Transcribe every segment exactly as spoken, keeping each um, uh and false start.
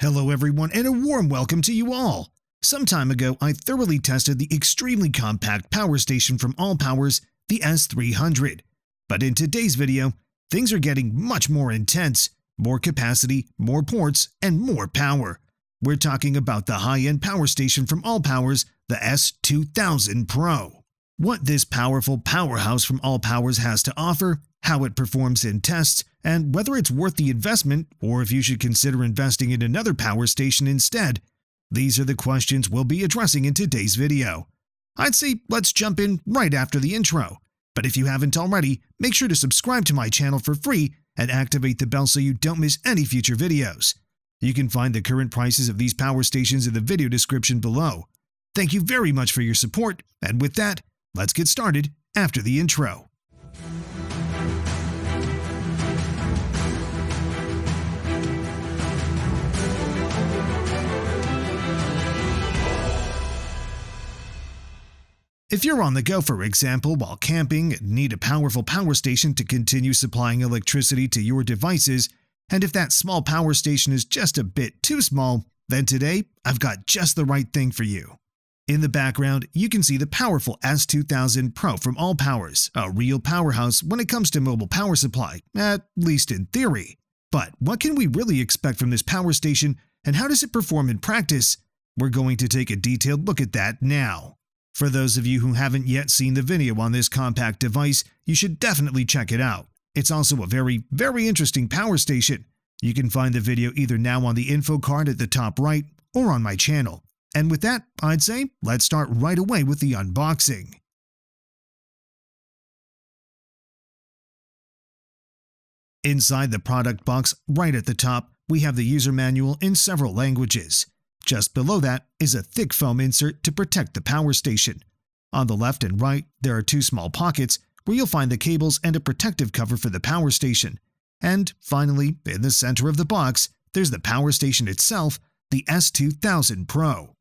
Hello everyone, and a warm welcome to you all! Some time ago, I thoroughly tested the extremely compact power station from ALLPOWERS, the S three hundred. But in today's video, things are getting much more intense, more capacity, more ports, and more power. We're talking about the high-end power station from ALLPOWERS, the S two thousand Pro. What this powerful powerhouse from ALLPOWERS has to offer, how it performs in tests, and whether it's worth the investment or if you should consider investing in another power station instead. These are the questions we'll be addressing in today's video. I'd say let's jump in right after the intro, but if you haven't already, make sure to subscribe to my channel for free and activate the bell so you don't miss any future videos. You can find the current prices of these power stations in the video description below. Thank you very much for your support, and with that, let's get started after the intro. If you're on the go, for example, while camping and need a powerful power station to continue supplying electricity to your devices, and if that small power station is just a bit too small, then today I've got just the right thing for you. In the background, you can see the powerful S two thousand Pro from ALLPOWERS, a real powerhouse when it comes to mobile power supply, at least in theory. But what can we really expect from this power station, and how does it perform in practice? We're going to take a detailed look at that now. For those of you who haven't yet seen the video on this compact device, you should definitely check it out. It's also a very, very interesting power station. You can find the video either now on the info card at the top right or on my channel. And with that, I'd say let's start right away with the unboxing. Inside the product box, right at the top, we have the user manual in several languages. Just below that is a thick foam insert to protect the power station. On the left and right, there are two small pockets where you'll find the cables and a protective cover for the power station. And finally, in the center of the box, there's the power station itself, the S two thousand Pro.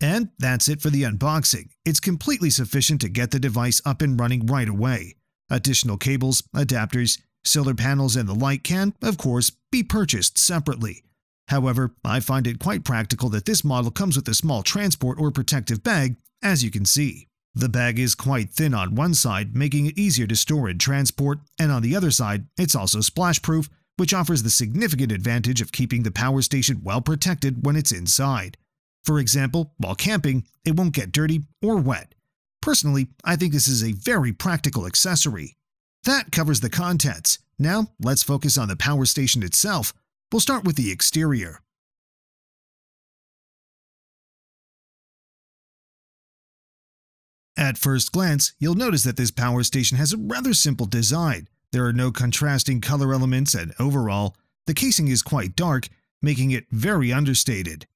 And that's it for the unboxing. It's completely sufficient to get the device up and running right away. Additional cables, adapters, solar panels, and the like can, of course, be purchased separately. However, I find it quite practical that this model comes with a small transport or protective bag, as you can see. The bag is quite thin on one side, making it easier to store and transport, and on the other side, it's also splash-proof, which offers the significant advantage of keeping the power station well protected when it's inside. For example, while camping, it won't get dirty or wet. Personally, I think this is a very practical accessory. That covers the contents. Now, let's focus on the power station itself. We'll start with the exterior. At first glance, you'll notice that this power station has a rather simple design. There are no contrasting color elements, and overall, the casing is quite dark, making it very understated.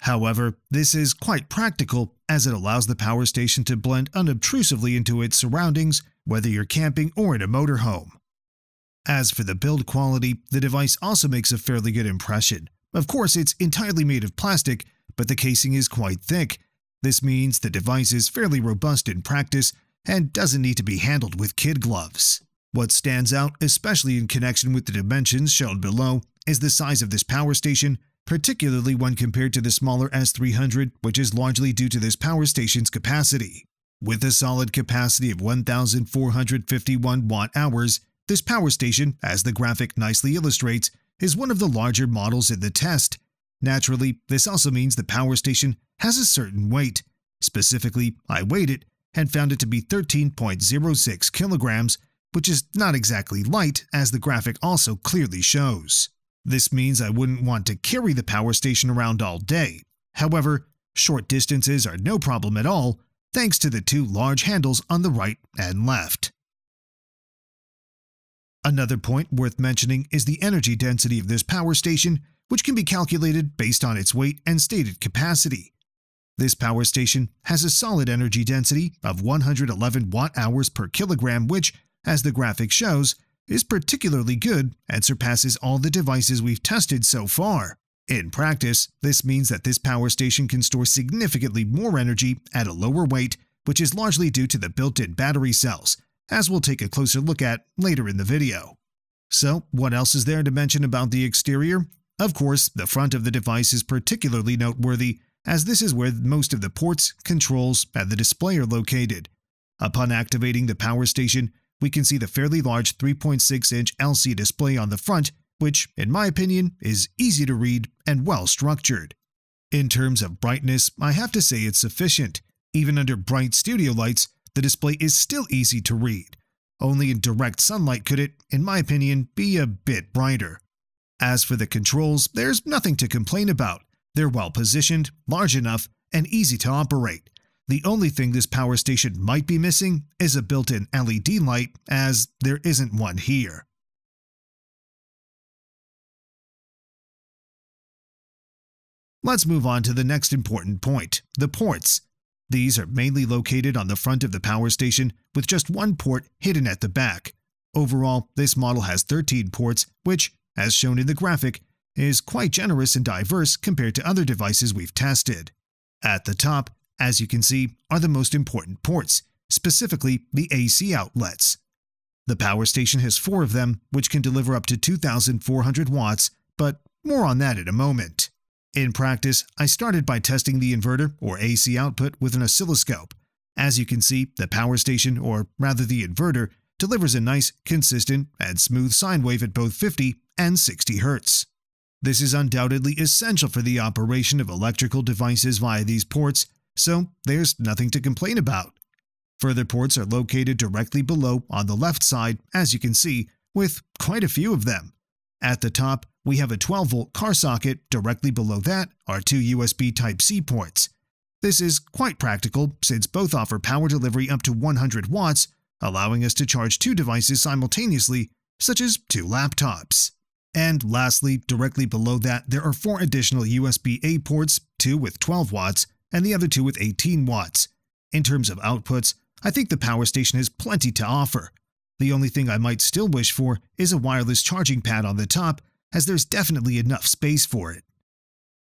However, this is quite practical as it allows the power station to blend unobtrusively into its surroundings, whether you're camping or in a motorhome. As for the build quality, the device also makes a fairly good impression. Of course, it's entirely made of plastic, but the casing is quite thick. This means the device is fairly robust in practice and doesn't need to be handled with kid gloves. What stands out, especially in connection with the dimensions shown below, is the size of this power station, particularly when compared to the smaller S three hundred, which is largely due to this power station's capacity. With a solid capacity of one thousand four hundred fifty-one watt-hours, this power station, as the graphic nicely illustrates, is one of the larger models in the test. Naturally, this also means the power station has a certain weight. Specifically, I weighed it and found it to be thirteen point zero six kilograms, which is not exactly light, as the graphic also clearly shows. This means I wouldn't want to carry the power station around all day. However, short distances are no problem at all, thanks to the two large handles on the right and left. Another point worth mentioning is the energy density of this power station, which can be calculated based on its weight and stated capacity. This power station has a solid energy density of one hundred eleven watt-hours per kilogram, which, as the graphic shows, is particularly good and surpasses all the devices we've tested so far. In practice, this means that this power station can store significantly more energy at a lower weight, which is largely due to the built-in battery cells, as we'll take a closer look at later in the video. So, what else is there to mention about the exterior? Of course, the front of the device is particularly noteworthy, as this is where most of the ports, controls, and the display are located. Upon activating the power station, we can see the fairly large three point six inch L C D display on the front, which, in my opinion, is easy to read and well structured. In terms of brightness, I have to say it's sufficient. Even under bright studio lights, the display is still easy to read. Only in direct sunlight could it, in my opinion, be a bit brighter. As for the controls, there's nothing to complain about. They're well positioned, large enough, and easy to operate. The only thing this power station might be missing is a built-in L E D light, as there isn't one here. Let's move on to the next important point, the ports. These are mainly located on the front of the power station, with just one port hidden at the back. Overall, this model has thirteen ports, which, as shown in the graphic, is quite generous and diverse compared to other devices we've tested. At the top, as you can see, are the most important ports, specifically the A C outlets. The power station has four of them, which can deliver up to two thousand four hundred watts, but more on that in a moment. In practice, I started by testing the inverter or A C output with an oscilloscope. As you can see, the power station, or rather the inverter, delivers a nice, consistent, and smooth sine wave at both fifty and sixty hertz. This is undoubtedly essential for the operation of electrical devices via these ports, so there's nothing to complain about. Further ports are located directly below on the left side, as you can see, with quite a few of them. At the top, we have a twelve volt car socket, directly below that are two U S B Type C ports. This is quite practical since both offer power delivery up to one hundred watts, allowing us to charge two devices simultaneously, such as two laptops. And lastly, directly below that, there are four additional U S B A ports, two with twelve watts, and the other two with eighteen watts. In terms of outputs, I think the power station has plenty to offer. The only thing I might still wish for is a wireless charging pad on the top, as there's definitely enough space for it.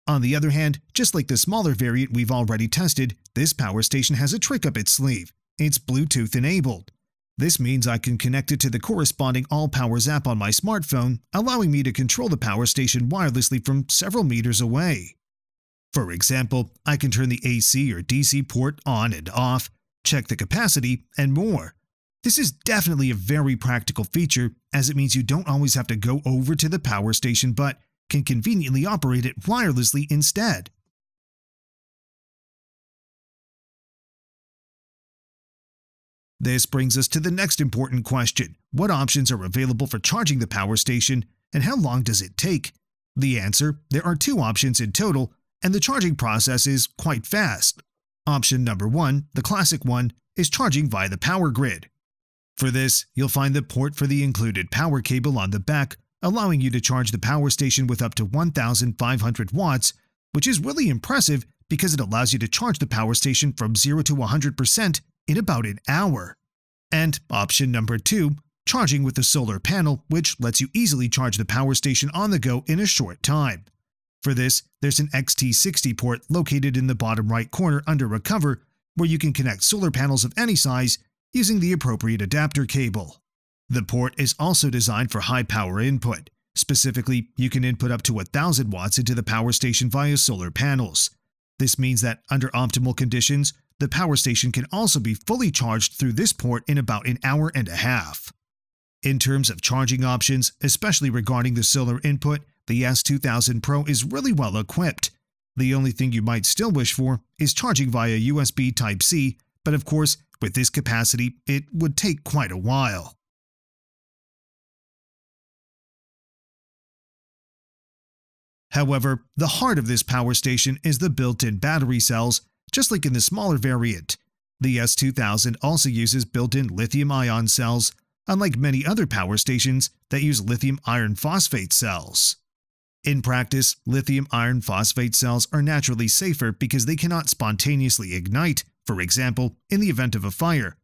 On the other hand, just like the smaller variant we've already tested, this power station has a trick up its sleeve. It's Bluetooth enabled. This means I can connect it to the corresponding AllPowers app on my smartphone, allowing me to control the power station wirelessly from several meters away. For example, I can turn the A C or D C port on and off, check the capacity, and more. This is definitely a very practical feature, as it means you don't always have to go over to the power station but can conveniently operate it wirelessly instead. This brings us to the next important question. What options are available for charging the power station, and how long does it take? The answer, there are two options in total, and the charging process is quite fast. Option number one, the classic one, is charging via the power grid. For this, you'll find the port for the included power cable on the back, allowing you to charge the power station with up to one thousand five hundred watts, which is really impressive because it allows you to charge the power station from zero to one hundred percent in about an hour. And option number two, charging with a solar panel, which lets you easily charge the power station on the go in a short time. For this, there's an X T sixty port located in the bottom right corner under a cover where you can connect solar panels of any size using the appropriate adapter cable. The port is also designed for high power input. Specifically, you can input up to one thousand watts into the power station via solar panels. This means that under optimal conditions, the power station can also be fully charged through this port in about an hour and a half. In terms of charging options, especially regarding the solar input, the S two thousand Pro is really well equipped. The only thing you might still wish for is charging via U S B Type C, but of course, with this capacity, it would take quite a while. However, the heart of this power station is the built-in battery cells, just like in the smaller variant. The S two thousand also uses built-in lithium-ion cells, unlike many other power stations that use lithium iron phosphate cells. In practice, lithium iron phosphate cells are naturally safer because they cannot spontaneously ignite, for example, in the event of a fire.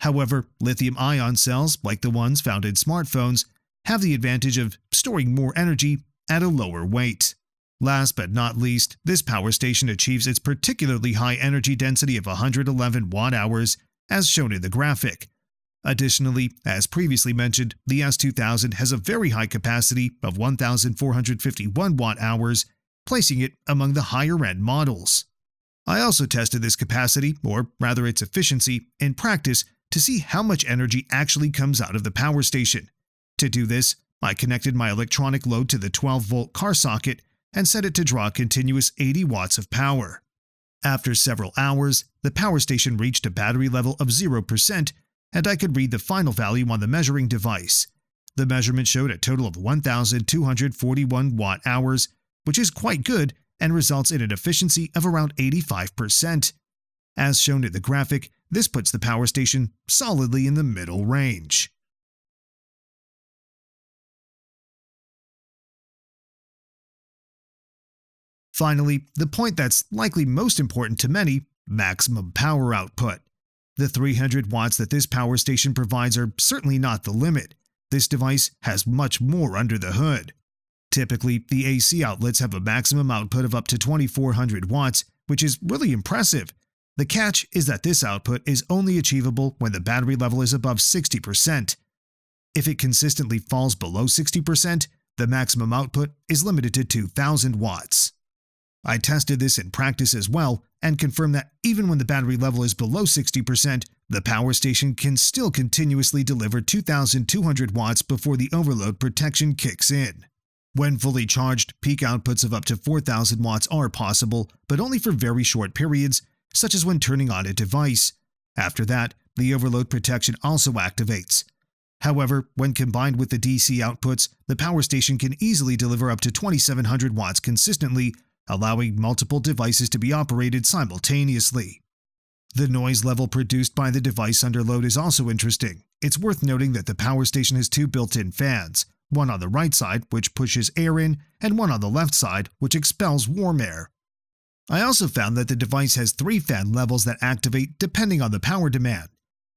However, lithium-ion cells, like the ones found in smartphones, have the advantage of storing more energy at a lower weight. Last but not least, this power station achieves its particularly high energy density of one hundred eleven watt hours, as shown in the graphic. Additionally, as previously mentioned, the S two thousand has a very high capacity of one thousand four hundred fifty-one watt-hours, placing it among the higher-end models. I also tested this capacity, or rather its efficiency, in practice to see how much energy actually comes out of the power station. To do this, I connected my electronic load to the twelve volt car socket and set it to draw continuous eighty watts of power. After several hours, the power station reached a battery level of zero percent, and I could read the final value on the measuring device. The measurement showed a total of one thousand two hundred forty-one watt-hours, which is quite good and results in an efficiency of around eighty-five percent. As shown in the graphic, this puts the power station solidly in the middle range. Finally, the point that's likely most important to many, maximum power output. The three hundred watts that this power station provides are certainly not the limit. This device has much more under the hood. Typically, the A C outlets have a maximum output of up to twenty-four hundred watts, which is really impressive. The catch is that this output is only achievable when the battery level is above sixty percent. If it consistently falls below sixty percent, the maximum output is limited to two thousand watts. I tested this in practice as well and confirmed that even when the battery level is below sixty percent, the power station can still continuously deliver two thousand two hundred watts before the overload protection kicks in. When fully charged, peak outputs of up to four thousand watts are possible, but only for very short periods, such as when turning on a device. After that, the overload protection also activates. However, when combined with the D C outputs, the power station can easily deliver up to twenty-seven hundred watts consistently, allowing multiple devices to be operated simultaneously. The noise level produced by the device under load is also interesting. It's worth noting that the power station has two built-in fans, one on the right side, which pushes air in, and one on the left side, which expels warm air. I also found that the device has three fan levels that activate depending on the power demand.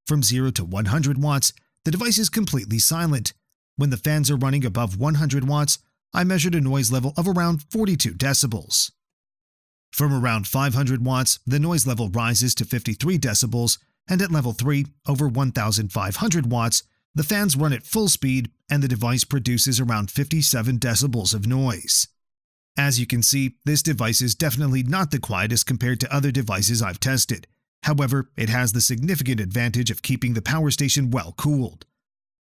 From zero to one hundred watts, the device is completely silent. When the fans are running above one hundred watts, I measured a noise level of around forty-two decibels. From around five hundred watts, the noise level rises to fifty-three decibels, and at level three, over one thousand five hundred watts, the fans run at full speed and the device produces around fifty-seven decibels of noise. As you can see, this device is definitely not the quietest compared to other devices I've tested. However, it has the significant advantage of keeping the power station well cooled.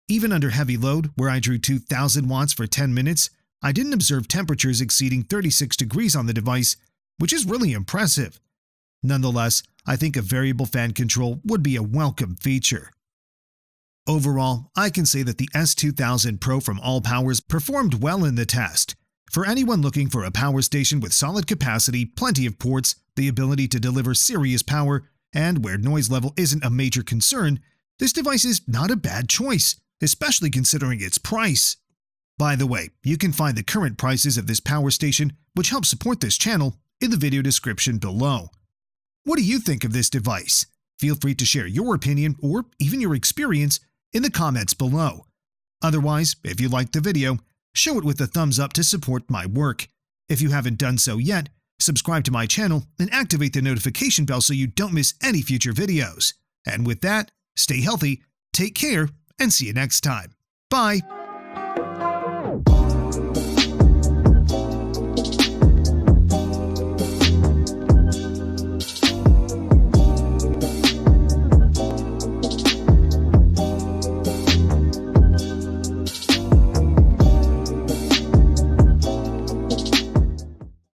Even under heavy load, where I drew two thousand watts for ten minutes, I didn't observe temperatures exceeding thirty-six degrees on the device, which is really impressive. Nonetheless, I think a variable fan control would be a welcome feature. Overall, I can say that the S two thousand Pro from ALLPOWERS performed well in the test. For anyone looking for a power station with solid capacity, plenty of ports, the ability to deliver serious power, and where noise level isn't a major concern, this device is not a bad choice, especially considering its price. By the way, you can find the current prices of this power station, which helps support this channel, in the video description below. What do you think of this device? Feel free to share your opinion or even your experience in the comments below. Otherwise, if you liked the video, show it with a thumbs up to support my work. If you haven't done so yet, subscribe to my channel and activate the notification bell so you don't miss any future videos. And with that, stay healthy, take care, and see you next time. Bye!